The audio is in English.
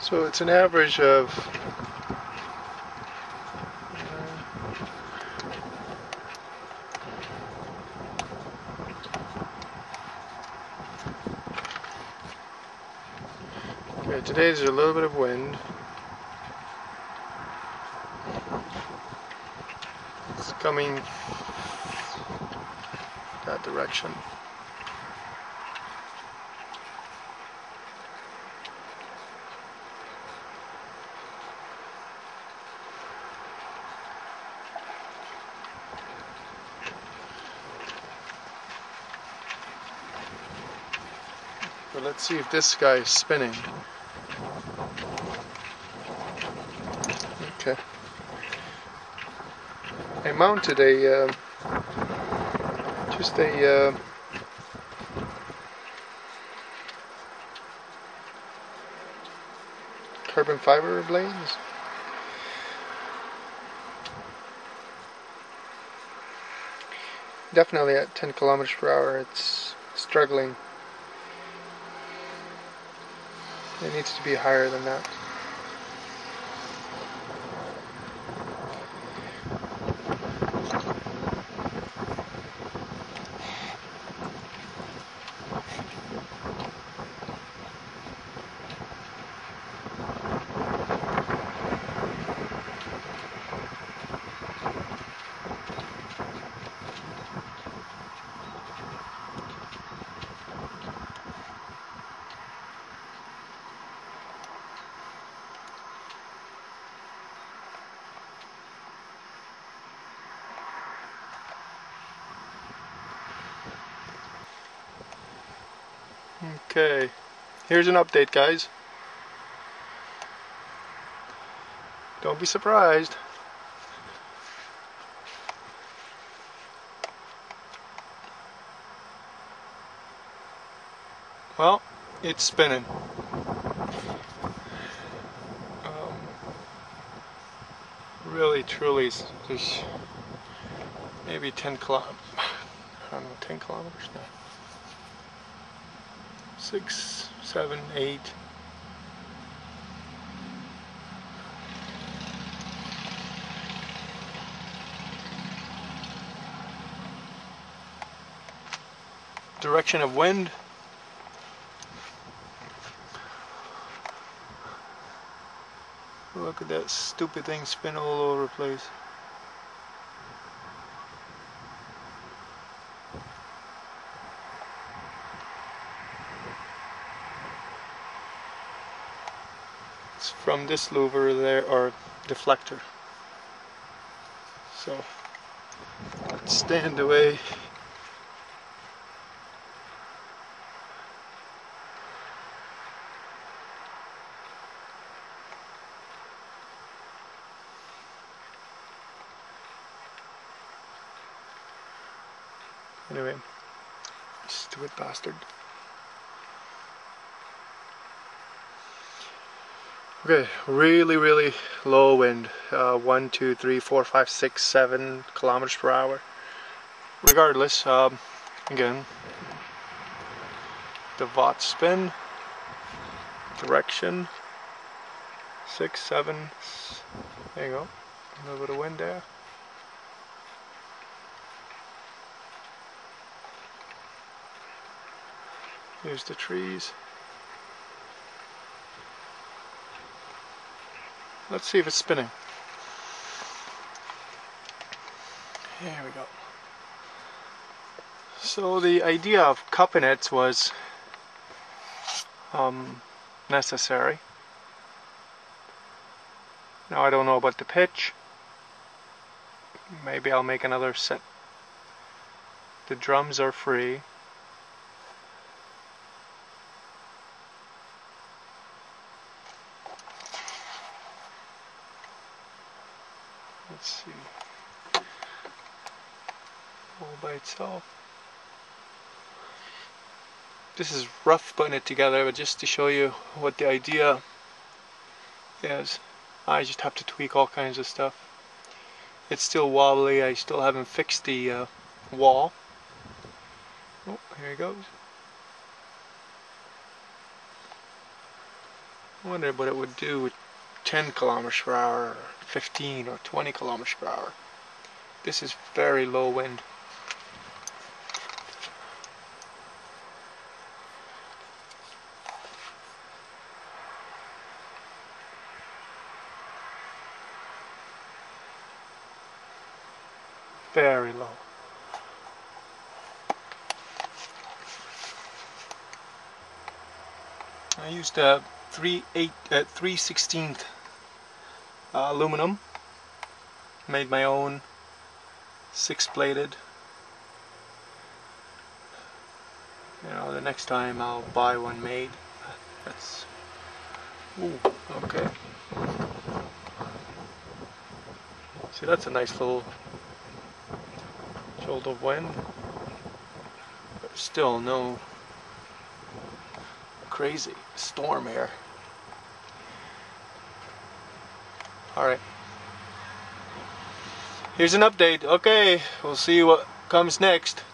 So it's an average of okay, today there's a little bit of wind. It's coming that direction. But let's see if this guy is spinning. Okay. I mounted a carbon fiber blades. Definitely at 10 kilometers per hour, it's struggling. It needs to be higher than that. Okay, here's an update, guys. Don't be surprised. Well, it's spinning. Really, truly, there's maybe 10 kilometers now. 6, 7, 8. Direction of wind. Look at that stupid thing spin all over the place. From this louver there, or deflector. So let's stand away. Anyway, stupid bastard. Okay, really, really low wind. 1, 2, 3, 4, 5, 6, 7 kilometers per hour. Regardless, again, the VAWT spin, direction, 6, 7, there you go, a little bit of wind there. Here's the trees. Let's see if it's spinning. Here we go. So the idea of cupping it was necessary. Now I don't know about the pitch. Maybe I'll make another set. The drums are free. let's see, all by itself. This is rough putting it together, but just to show you what the idea is, I just have to tweak all kinds of stuff. It's still wobbly, I still haven't fixed the wall. Oh, here it goes. I wonder what it would do with 10 kilometers per hour, or 15 or 20 kilometers per hour. This is very low wind. Very low. I used a 3/16 aluminum, made my own, 6-plated. You know, the next time I'll buy one made. That's, ooh, okay. See, that's a nice little jolt of wind, but still no crazy storm here. Alright, here's an update. Okay, we'll see what comes next.